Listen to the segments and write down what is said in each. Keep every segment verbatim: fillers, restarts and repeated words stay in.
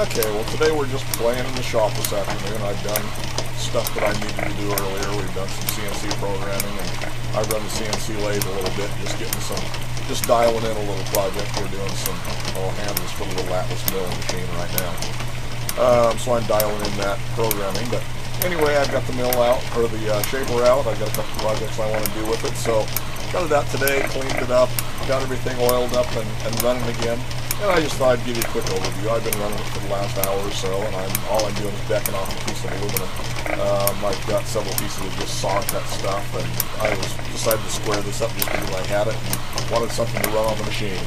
Okay, well today we're just playing in the shop this afternoon. I've done stuff that I needed to do earlier. We've done some C N C programming, and I've run the C N C lathe a little bit, just getting some, just dialing in a little project. We're doing some little handles for the little Atlas milling machine right now. Um, so I'm dialing in that programming, but anyway, I've got the mill out, or the uh, shaper out. I've got a couple projects I want to do with it, so got it out today, cleaned it up, got everything oiled up and, and running again. And I just thought I'd give you a quick overview. I've been running it for the last hour or so, and I'm, all I'm doing is decking off a piece of aluminum. Um, I've got several pieces of just saw cut stuff, and I was, decided to square this up just because I had it and wanted something to run on the machine.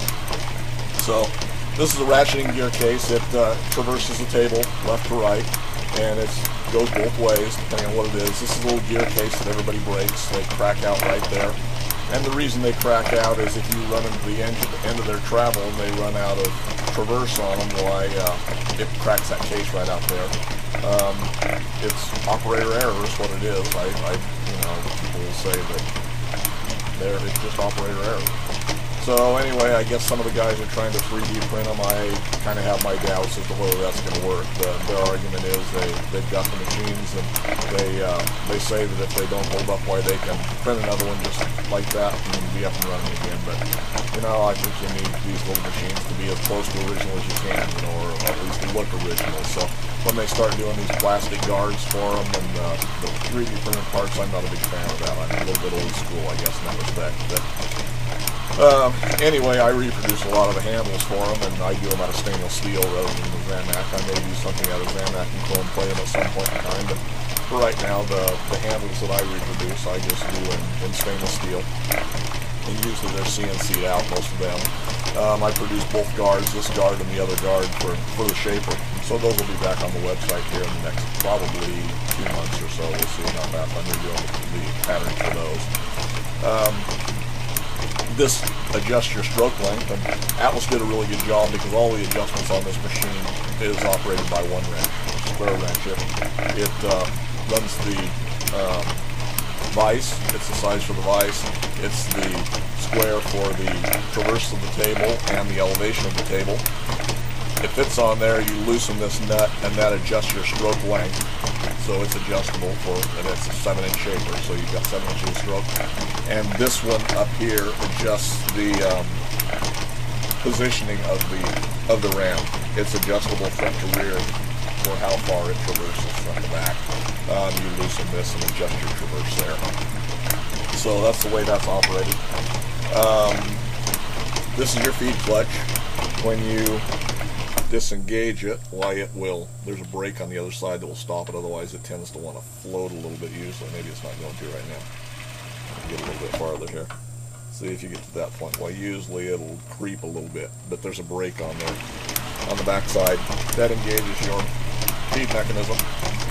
So this is a ratcheting gear case. It uh, traverses the table left to right, and it goes both ways depending on what it is. This is a little gear case that everybody breaks. They crack out right there. And the reason they crack out is if you run into the end, the end of their travel and they run out of traverse on them, why uh, it cracks that case right out there. Um, it's operator error is what it is. I, I, you know, people will say that there it's just operator error. So anyway, I guess some of the guys are trying to three D print them. I kind of have my doubts as to whether that's going to work. The, their argument is they they've got the machines and they uh, they say that if they don't hold up, why they can print another one just like that and be up and running again. But you know, I think you need these little machines to be as close to original as you can, you know, or at least look original. So when they start doing these plastic guards for them and uh, the three D printed parts, I'm not a big fan of that. I'm a little bit old school, I guess, in that respect. But uh, anyway, I reproduce a lot of the handles for them, and I do them out of stainless steel rather than the Zamak. I may do something out of Zamak and chrome plate them at some point in time, but for right now, the, the handles that I reproduce, I just do in, in stainless steel, and usually they're C N C'd out, most of them. Um, I produce both guards, this guard and the other guard, for, for the shaper, so those will be back on the website here in the next probably two months or so. We'll see how fast I'm redoing the pattern for those. Um, this adjusts your stroke length, and Atlas did a really good job because all the adjustments on this machine is operated by one wrench, square wrench. It, it uh, runs the um, vise. It's the size for the vise. It's the square for the traverse of the table and the elevation of the table. If it's on there, you loosen this nut, and that adjusts your stroke length, so it's adjustable for, and it's a seven inch shaper, so you've got seven inches of stroke. And this one up here adjusts the um, positioning of the of the ram. It's adjustable front to rear, or how far it traverses from the back. Um, you loosen this and adjust your traverse there. So that's the way that's operated. Um, this is your feed clutch. When you disengage it, why it will, there's a brake on the other side that will stop it, otherwise it tends to want to float a little bit usually. Maybe it's not going to right now. Get a little bit farther here. See if you get to that point. Well, usually it'll creep a little bit, but there's a brake on there. On the back side, that engages your feed mechanism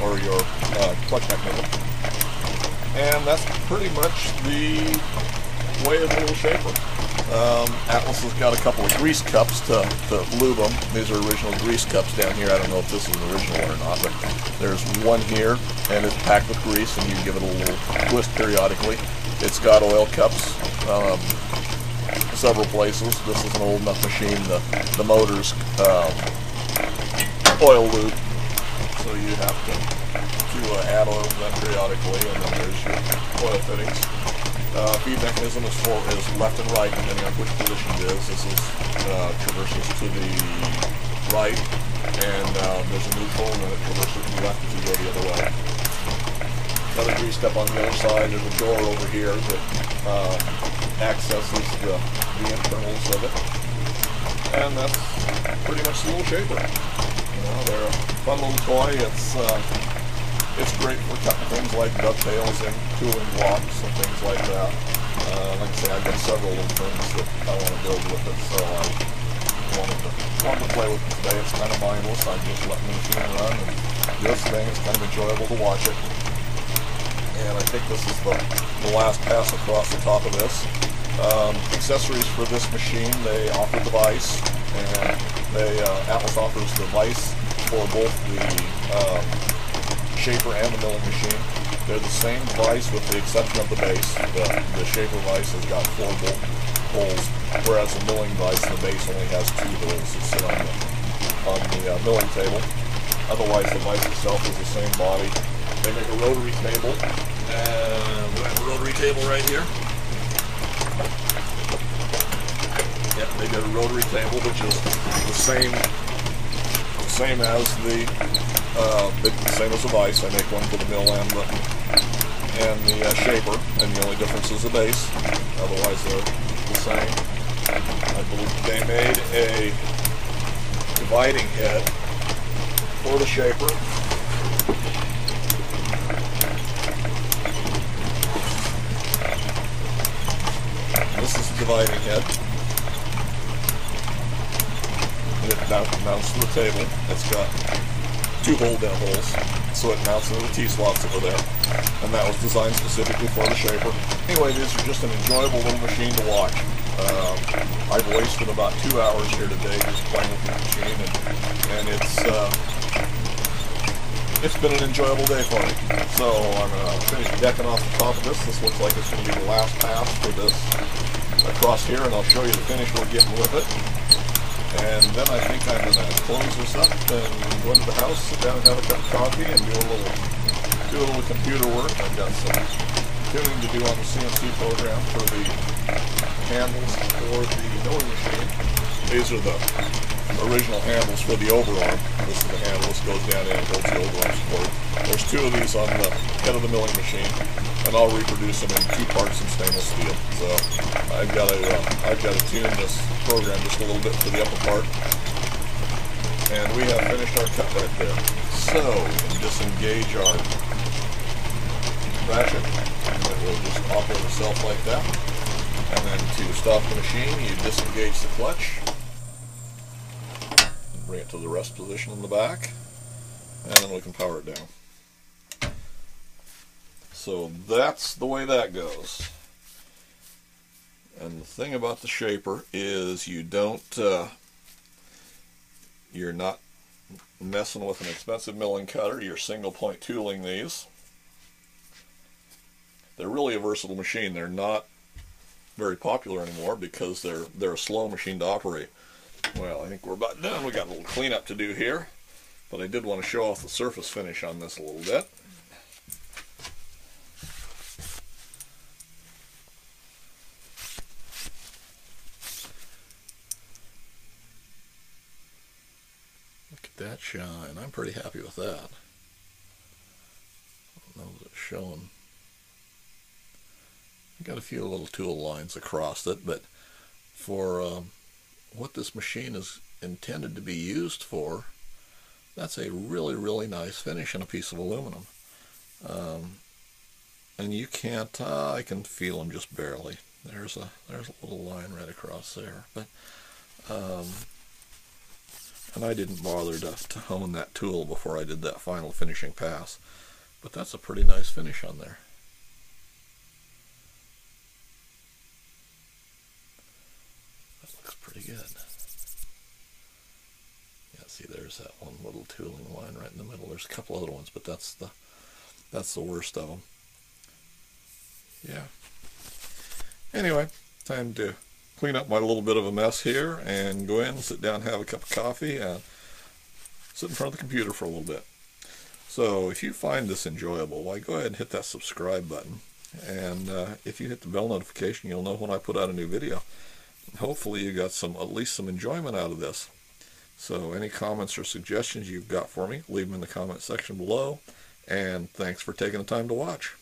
or your uh, clutch mechanism, and that's pretty much the way of the little shaper. Um, Atlas has got a couple of grease cups to, to lube them. These are original grease cups down here. I don't know if this is an original one or not, but there's one here, and it's packed with grease, and you give it a little twist periodically. It's got oil cups. Um, several places. This is an old enough machine, the, the motor's um, oil loop, so you have to, to uh, add oil to that periodically, and then there's your oil fittings. Uh, feed mechanism is, for, is left and right, depending on which position it is. This is uh, traverses to the right, and um, there's a neutral, and then it traverses to the left as you go the other way. Another grease step on the other side. There's a door over here that uh, accesses the, the internals of it, and that's pretty much the little shaper. You know, they're a fun little toy. It's uh, it's great for cutting things like dovetails and tooling blocks and things like that. Uh, like I say, I've got several little things that I want to build with it, so I wanted to, wanted to play with it today. It's kind of mindless. I'm just letting the machine run and do its thing. It's kind of enjoyable to watch it. And I think this is the, the last pass across the top of this. Um, accessories for this machine, they offer the vise, and they, uh, Atlas offers the vise for both the um, shaper and the milling machine. They're the same vise with the exception of the base. The, the shaper vise has got four bolt holes, whereas the milling vise, the base only has two holes that sit on the on the uh, milling table. Otherwise, the vise itself is the same body. They make a rotary table. Uh, we have a rotary table right here. Yeah, they did a rotary table, which is the same, the same as the uh, the same as the vise. I make one for the mill and the and the uh, shaper, and the only difference is the base. Otherwise, they're the same. I believe they made a dividing head for the shaper. This is the dividing head. And it mounts to the table. It's got two hold-down holes, so it mounts into the T-slots over there. And that was designed specifically for the shaper. Anyway, these are just an enjoyable little machine to watch. Um, I've wasted about two hours here today just playing with the machine, and, and it's uh, it's been an enjoyable day for me. So I'm going to finish decking off the top of this. This looks like it's going to be the last pass for this across here, and I'll show you the finish we're getting with it. And then I think I'm going to close this up and go into the house, sit down and have a cup of coffee, and do a little, do a little computer work. I've got some tuning to do on the C N C program for the handles for the milling machine. These are the original handles for the overarm. This is the handle. This goes down in and holds the overarm support. There's two of these on the head of the milling machine, and I'll reproduce them in two parts in stainless steel. So I've got to uh, I've got to tune this program just a little bit for the upper part, and we have finished our cut right there. So we can disengage our ratchet, and it will just operate itself like that. And then to stop the machine, you disengage the clutch, bring it to the rest position in the back, and then we can power it down. So that's the way that goes. And the thing about the shaper is you don't, uh, you're not messing with an expensive milling cutter. You're single point tooling these. They're really a versatile machine. They're not very popular anymore because they're they're a slow machine to operate. Well, I think we're about done. We got a little cleanup to do here, but I did want to show off the surface finish on this a little bit. Look at that shine. I'm pretty happy with that. I don't know if it's showing. Got a few little tool lines across it, but for um, what this machine is intended to be used for, that's a really, really nice finish on a piece of aluminum. Um, and you can't, uh, I can feel them just barely. There's a, there's a little line right across there. But um, and I didn't bother to, to hone that tool before I did that final finishing pass. But that's a pretty nice finish on there. Pretty good. Yeah, see, there's that one little tooling line right in the middle. There's a couple other ones, but that's the that's the worst of them. Yeah. Anyway, time to clean up my little bit of a mess here and go in, sit down, have a cup of coffee, and sit in front of the computer for a little bit. So if you find this enjoyable, why go ahead and hit that subscribe button. And uh, if you hit the bell notification, you'll know when I put out a new video. Hopefully you got some, at least some enjoyment out of this. So any comments or suggestions you've got for me, leave them in the comment section below. And thanks for taking the time to watch.